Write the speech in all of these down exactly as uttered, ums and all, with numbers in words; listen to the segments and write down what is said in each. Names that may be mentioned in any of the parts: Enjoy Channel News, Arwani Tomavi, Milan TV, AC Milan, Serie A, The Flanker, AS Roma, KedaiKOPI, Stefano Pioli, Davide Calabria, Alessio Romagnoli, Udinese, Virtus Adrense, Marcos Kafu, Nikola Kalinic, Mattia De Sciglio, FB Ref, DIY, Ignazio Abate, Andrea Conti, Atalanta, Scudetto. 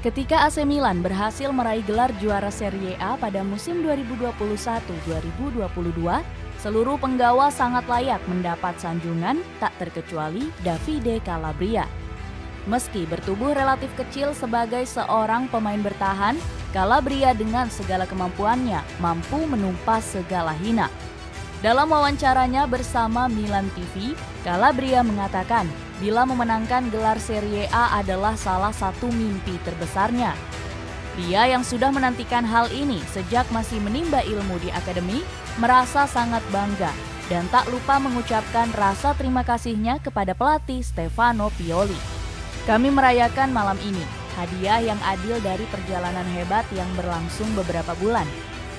Ketika A C Milan berhasil meraih gelar juara Serie A pada musim dua ribu dua puluh satu dua ribu dua puluh dua, seluruh penggawa sangat layak mendapat sanjungan, tak terkecuali Davide Calabria. Meski bertubuh relatif kecil sebagai seorang pemain bertahan, Calabria dengan segala kemampuannya mampu menumpas segala hina. Dalam wawancaranya bersama Milan T V, Calabria mengatakan bila memenangkan gelar Serie A adalah salah satu mimpi terbesarnya. Dia yang sudah menantikan hal ini sejak masih menimba ilmu di akademi, merasa sangat bangga dan tak lupa mengucapkan rasa terima kasihnya kepada pelatih Stefano Pioli. Kami merayakan malam ini, hadiah yang adil dari perjalanan hebat yang berlangsung beberapa bulan.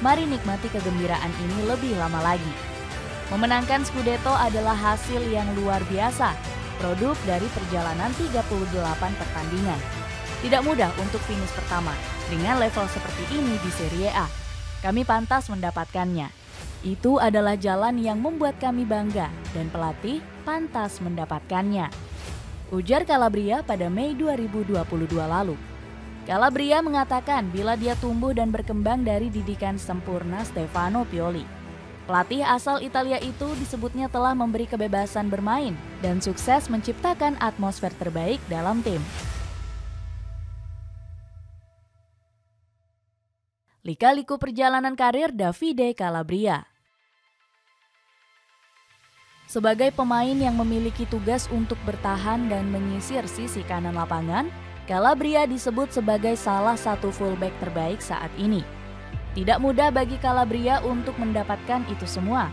Mari nikmati kegembiraan ini lebih lama lagi. Memenangkan Scudetto adalah hasil yang luar biasa, produk dari perjalanan tiga puluh delapan pertandingan. Tidak mudah untuk finish pertama dengan level seperti ini di Serie A. Kami pantas mendapatkannya. Itu adalah jalan yang membuat kami bangga dan pelatih pantas mendapatkannya. Ujar Calabria pada Mei dua ribu dua puluh dua lalu. Calabria mengatakan bila dia tumbuh dan berkembang dari didikan sempurna Stefano Pioli. Pelatih asal Italia itu disebutnya telah memberi kebebasan bermain dan sukses menciptakan atmosfer terbaik dalam tim. Lika-liku perjalanan karir Davide Calabria. Sebagai pemain yang memiliki tugas untuk bertahan dan menyisir sisi kanan lapangan, Calabria disebut sebagai salah satu fullback terbaik saat ini. Tidak mudah bagi Calabria untuk mendapatkan itu semua.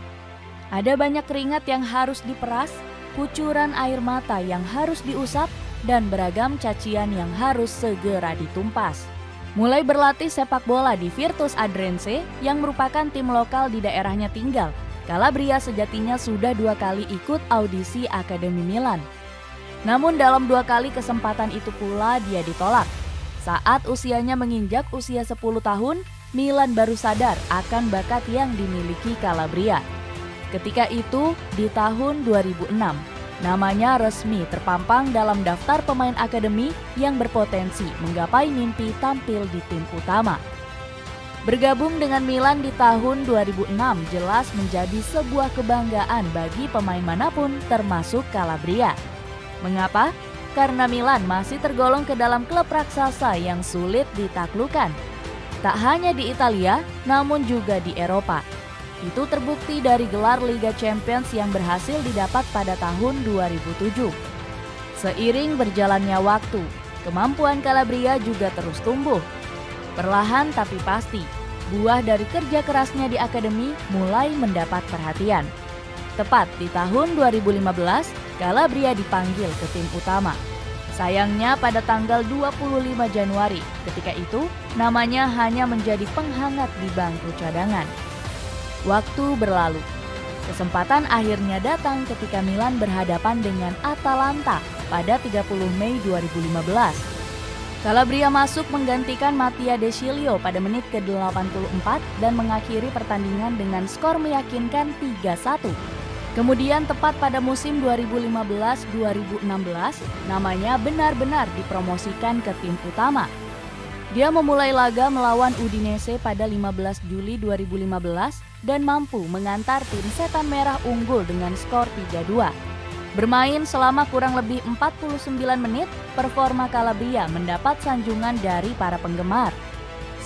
Ada banyak keringat yang harus diperas, kucuran air mata yang harus diusap, dan beragam cacian yang harus segera ditumpas. Mulai berlatih sepak bola di Virtus Adrense yang merupakan tim lokal di daerahnya tinggal, Calabria sejatinya sudah dua kali ikut audisi Akademi Milan. Namun dalam dua kali kesempatan itu pula dia ditolak. Saat usianya menginjak usia sepuluh tahun, Milan baru sadar akan bakat yang dimiliki Calabria. Ketika itu di tahun dua ribu enam, namanya resmi terpampang dalam daftar pemain akademi yang berpotensi menggapai mimpi tampil di tim utama. Bergabung dengan Milan di tahun dua ribu enam jelas menjadi sebuah kebanggaan bagi pemain manapun termasuk Calabria. Mengapa? Karena Milan masih tergolong ke dalam klub raksasa yang sulit ditaklukkan. Tak hanya di Italia, namun juga di Eropa. Itu terbukti dari gelar Liga Champions yang berhasil didapat pada tahun dua ribu tujuh. Seiring berjalannya waktu, kemampuan Calabria juga terus tumbuh. Perlahan tapi pasti, buah dari kerja kerasnya di akademi mulai mendapat perhatian. Tepat di tahun dua ribu lima belas, Calabria dipanggil ke tim utama. Sayangnya pada tanggal dua puluh lima Januari, ketika itu namanya hanya menjadi penghangat di bangku cadangan. Waktu berlalu, kesempatan akhirnya datang ketika Milan berhadapan dengan Atalanta pada tiga puluh Mei dua ribu lima belas. Calabria masuk menggantikan Mattia De Sciglio pada menit ke delapan puluh empat dan mengakhiri pertandingan dengan skor meyakinkan tiga satu. Kemudian tepat pada musim dua ribu lima belas dua ribu enam belas, namanya benar-benar dipromosikan ke tim utama. Dia memulai laga melawan Udinese pada lima belas Juli dua ribu lima belas dan mampu mengantar tim Setan Merah unggul dengan skor tiga dua. Bermain selama kurang lebih empat puluh sembilan menit, performa Calabria mendapat sanjungan dari para penggemar.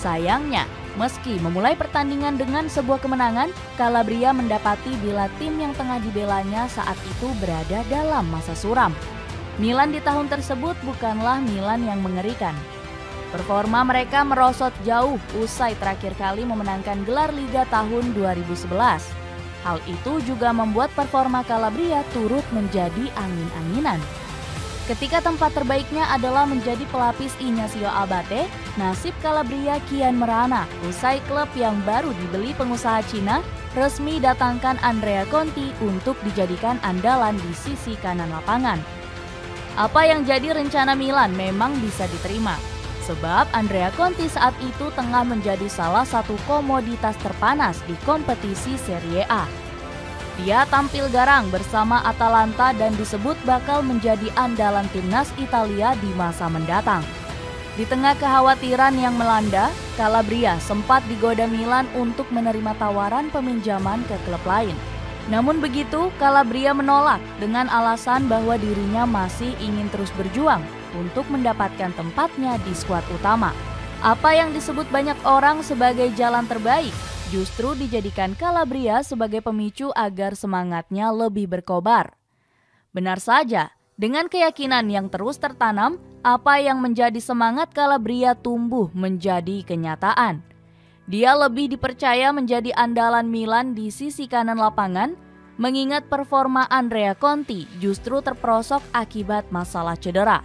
Sayangnya, meski memulai pertandingan dengan sebuah kemenangan, Calabria mendapati bila tim yang tengah dibelanya saat itu berada dalam masa suram. Milan di tahun tersebut bukanlah Milan yang mengerikan. Performa mereka merosot jauh usai terakhir kali memenangkan gelar Liga tahun dua ribu sebelas. Hal itu juga membuat performa Calabria turut menjadi angin-anginan. Ketika tempat terbaiknya adalah menjadi pelapis Ignazio Abate, nasib Calabria kian merana usai klub yang baru dibeli pengusaha Cina resmi datangkan Andrea Conti untuk dijadikan andalan di sisi kanan lapangan. Apa yang jadi rencana Milan memang bisa diterima, sebab Andrea Conti saat itu tengah menjadi salah satu komoditas terpanas di kompetisi Serie A. Dia tampil garang bersama Atalanta dan disebut bakal menjadi andalan timnas Italia di masa mendatang. Di tengah kekhawatiran yang melanda, Calabria sempat digoda Milan untuk menerima tawaran peminjaman ke klub lain. Namun begitu, Calabria menolak dengan alasan bahwa dirinya masih ingin terus berjuang untuk mendapatkan tempatnya di skuad utama. Apa yang disebut banyak orang sebagai jalan terbaik, justru dijadikan Calabria sebagai pemicu agar semangatnya lebih berkobar. Benar saja, dengan keyakinan yang terus tertanam, apa yang menjadi semangat Calabria tumbuh menjadi kenyataan. Dia lebih dipercaya menjadi andalan Milan di sisi kanan lapangan, mengingat performa Andrea Conti justru terperosok akibat masalah cedera.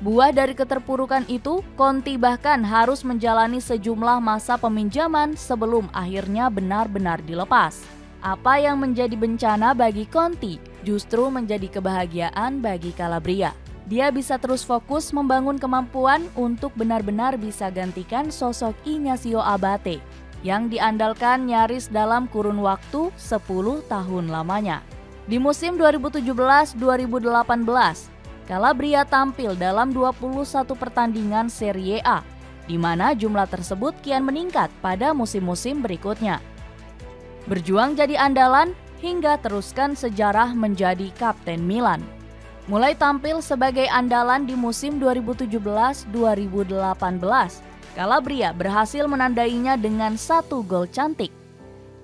Buah dari keterpurukan itu, Conti bahkan harus menjalani sejumlah masa peminjaman sebelum akhirnya benar-benar dilepas. Apa yang menjadi bencana bagi Conti justru menjadi kebahagiaan bagi Calabria. Dia bisa terus fokus membangun kemampuan untuk benar-benar bisa gantikan sosok Ignazio Abate yang diandalkan nyaris dalam kurun waktu sepuluh tahun lamanya. Di musim dua ribu tujuh belas dua ribu delapan belas, Calabria tampil dalam dua puluh satu pertandingan Serie A, di mana jumlah tersebut kian meningkat pada musim-musim berikutnya. Berjuang jadi andalan hingga teruskan sejarah menjadi kapten Milan. Mulai tampil sebagai andalan di musim dua ribu tujuh belas dua ribu delapan belas, Calabria berhasil menandainya dengan satu gol cantik.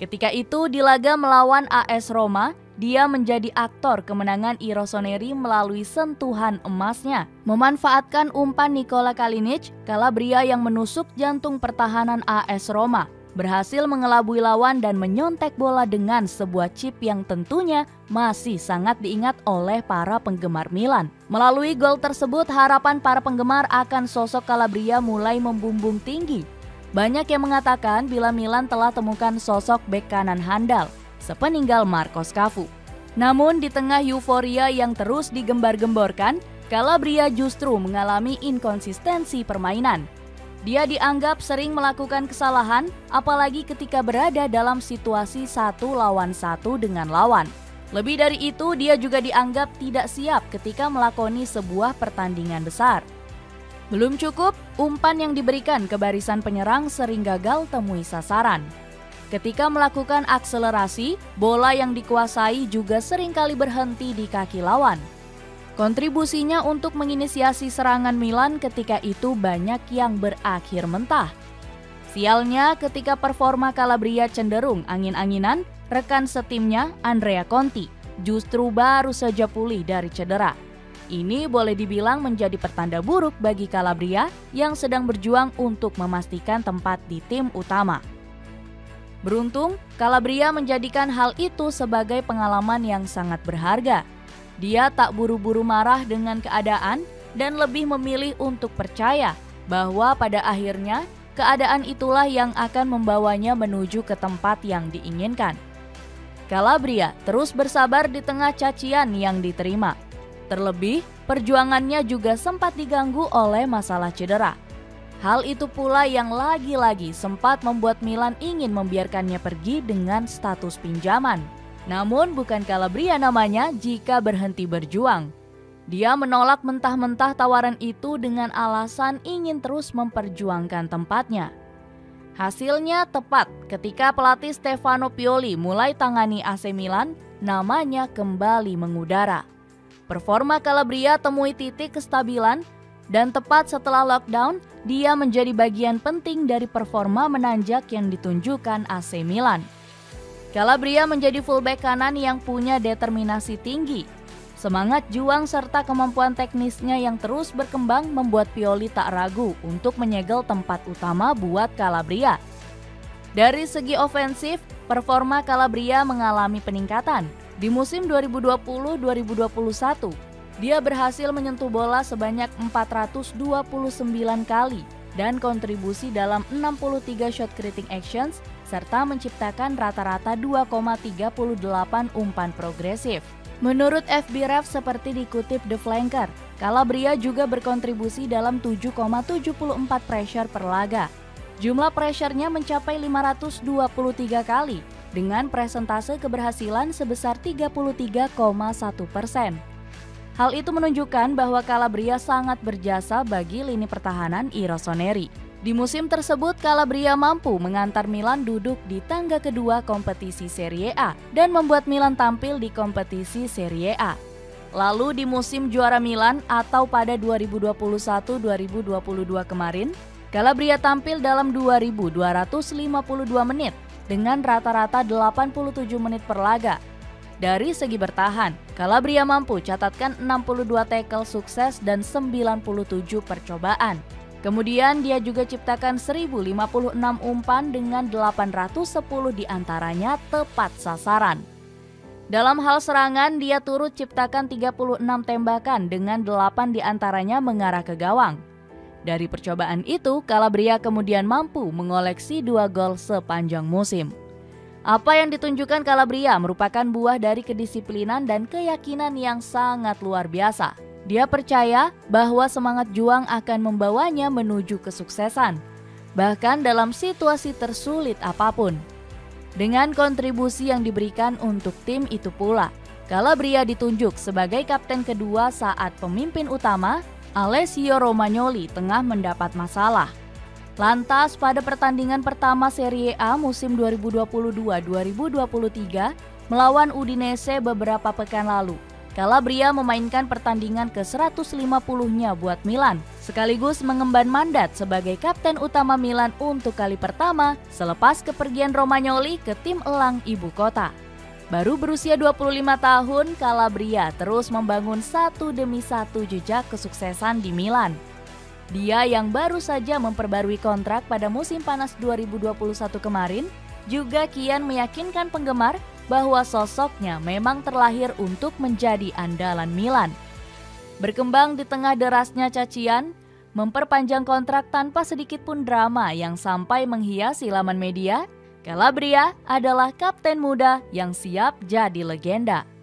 Ketika itu di laga melawan A S Roma, dia menjadi aktor kemenangan Irosoneri melalui sentuhan emasnya. Memanfaatkan umpan Nikola Kalinic, Calabria yang menusuk jantung pertahanan A S Roma berhasil mengelabui lawan dan menyontek bola dengan sebuah chip yang tentunya masih sangat diingat oleh para penggemar Milan. Melalui gol tersebut, harapan para penggemar akan sosok Calabria mulai membumbung tinggi. Banyak yang mengatakan bila Milan telah temukan sosok bek kanan handal, sepeninggal Marcos Kafu. Namun di tengah euforia yang terus digembar-gemborkan, Calabria justru mengalami inkonsistensi permainan. Dia dianggap sering melakukan kesalahan, apalagi ketika berada dalam situasi satu lawan satu dengan lawan. Lebih dari itu, dia juga dianggap tidak siap ketika melakoni sebuah pertandingan besar. Belum cukup, umpan yang diberikan ke barisan penyerang sering gagal temui sasaran. Ketika melakukan akselerasi, bola yang dikuasai juga seringkali berhenti di kaki lawan. Kontribusinya untuk menginisiasi serangan Milan ketika itu banyak yang berakhir mentah. Sialnya ketika performa Calabria cenderung angin-anginan, rekan setimnya Andrea Conti justru baru saja pulih dari cedera. Ini boleh dibilang menjadi pertanda buruk bagi Calabria yang sedang berjuang untuk memastikan tempat di tim utama. Beruntung, Calabria menjadikan hal itu sebagai pengalaman yang sangat berharga. Dia tak buru-buru marah dengan keadaan dan lebih memilih untuk percaya bahwa pada akhirnya keadaan itulah yang akan membawanya menuju ke tempat yang diinginkan. Calabria terus bersabar di tengah cacian yang diterima. Terlebih, perjuangannya juga sempat diganggu oleh masalah cedera. Hal itu pula yang lagi-lagi sempat membuat Milan ingin membiarkannya pergi dengan status pinjaman. Namun bukan Calabria namanya jika berhenti berjuang. Dia menolak mentah-mentah tawaran itu dengan alasan ingin terus memperjuangkan tempatnya. Hasilnya tepat ketika pelatih Stefano Pioli mulai tangani A C Milan, namanya kembali mengudara. Performa Calabria temui titik kestabilan dan tepat setelah lockdown, dia menjadi bagian penting dari performa menanjak yang ditunjukkan A C Milan. Calabria menjadi fullback kanan yang punya determinasi tinggi. Semangat juang serta kemampuan teknisnya yang terus berkembang membuat Pioli tak ragu untuk menyegel tempat utama buat Calabria. Dari segi ofensif, performa Calabria mengalami peningkatan. Di musim dua ribu dua puluh dua ribu dua puluh satu, dia berhasil menyentuh bola sebanyak empat ratus dua puluh sembilan kali dan kontribusi dalam enam puluh tiga shot creating actions serta menciptakan rata-rata dua koma tiga delapan umpan progresif. Menurut F B Ref seperti dikutip The Flanker, Calabria juga berkontribusi dalam tujuh koma tujuh empat pressure per laga. Jumlah pressure-nya mencapai lima ratus dua puluh tiga kali dengan presentase keberhasilan sebesar tiga puluh tiga koma satu persen. Hal itu menunjukkan bahwa Calabria sangat berjasa bagi lini pertahanan i rossoneri. Di musim tersebut, Calabria mampu mengantar Milan duduk di tangga kedua kompetisi Serie A dan membuat Milan tampil di kompetisi Serie A. Lalu di musim juara Milan atau pada dua ribu dua puluh satu dua ribu dua puluh dua kemarin, Calabria tampil dalam dua ribu dua ratus lima puluh dua menit dengan rata-rata delapan puluh tujuh menit per laga. Dari segi bertahan, Calabria mampu catatkan enam puluh dua tackle sukses dan sembilan puluh tujuh percobaan. Kemudian dia juga ciptakan seribu lima puluh enam umpan dengan delapan ratus sepuluh diantaranya tepat sasaran. Dalam hal serangan, dia turut ciptakan tiga puluh enam tembakan dengan delapan diantaranya mengarah ke gawang. Dari percobaan itu, Calabria kemudian mampu mengoleksi dua gol sepanjang musim. Apa yang ditunjukkan Calabria merupakan buah dari kedisiplinan dan keyakinan yang sangat luar biasa. Dia percaya bahwa semangat juang akan membawanya menuju kesuksesan, bahkan dalam situasi tersulit apapun. Dengan kontribusi yang diberikan untuk tim itu pula, Calabria ditunjuk sebagai kapten kedua saat pemimpin utama, Alessio Romagnoli, tengah mendapat masalah. Lantas pada pertandingan pertama Serie A musim dua ribu dua puluh dua dua ribu dua puluh tiga melawan Udinese beberapa pekan lalu, Calabria memainkan pertandingan ke seratus lima puluhnya buat Milan, sekaligus mengemban mandat sebagai kapten utama Milan untuk kali pertama selepas kepergian Romagnoli ke tim elang ibu kota. Baru berusia dua puluh lima tahun, Calabria terus membangun satu demi satu jejak kesuksesan di Milan. Dia yang baru saja memperbarui kontrak pada musim panas dua ribu dua puluh satu kemarin, juga kian meyakinkan penggemar bahwa sosoknya memang terlahir untuk menjadi andalan Milan. Berkembang di tengah derasnya cacian, memperpanjang kontrak tanpa sedikit pun drama yang sampai menghiasi laman media, Calabria adalah kapten muda yang siap jadi legenda.